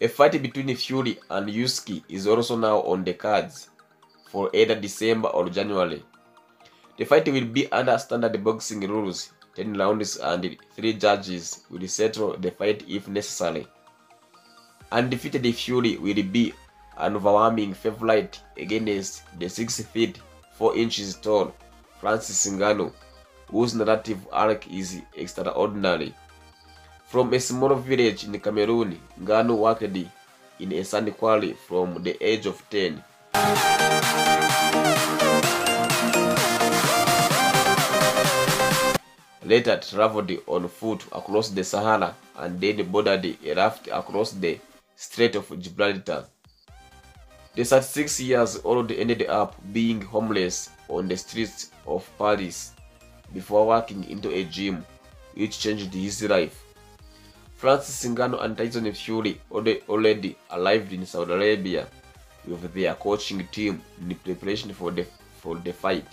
A fight between Fury and Usyk is also now on the cards for either December or January. The fight will be under standard boxing rules, 10 rounds and 3 judges will settle the fight if necessary. Undefeated Fury will be an overwhelming favorite against the 6 feet 4 inches tall Francis Singano, whose narrative arc is extraordinary. From a small village in Cameroon, Ngannou worked in a sand quarry from the age of 10. Later traveled on foot across the Sahara and then boarded a raft across the Strait of Gibraltar. The 36-year-old ended up being homeless on the streets of Paris before walking into a gym, which changed his life. Francis Ngannou and Tyson Fury already arrived in Saudi Arabia with their coaching team in preparation for the fight.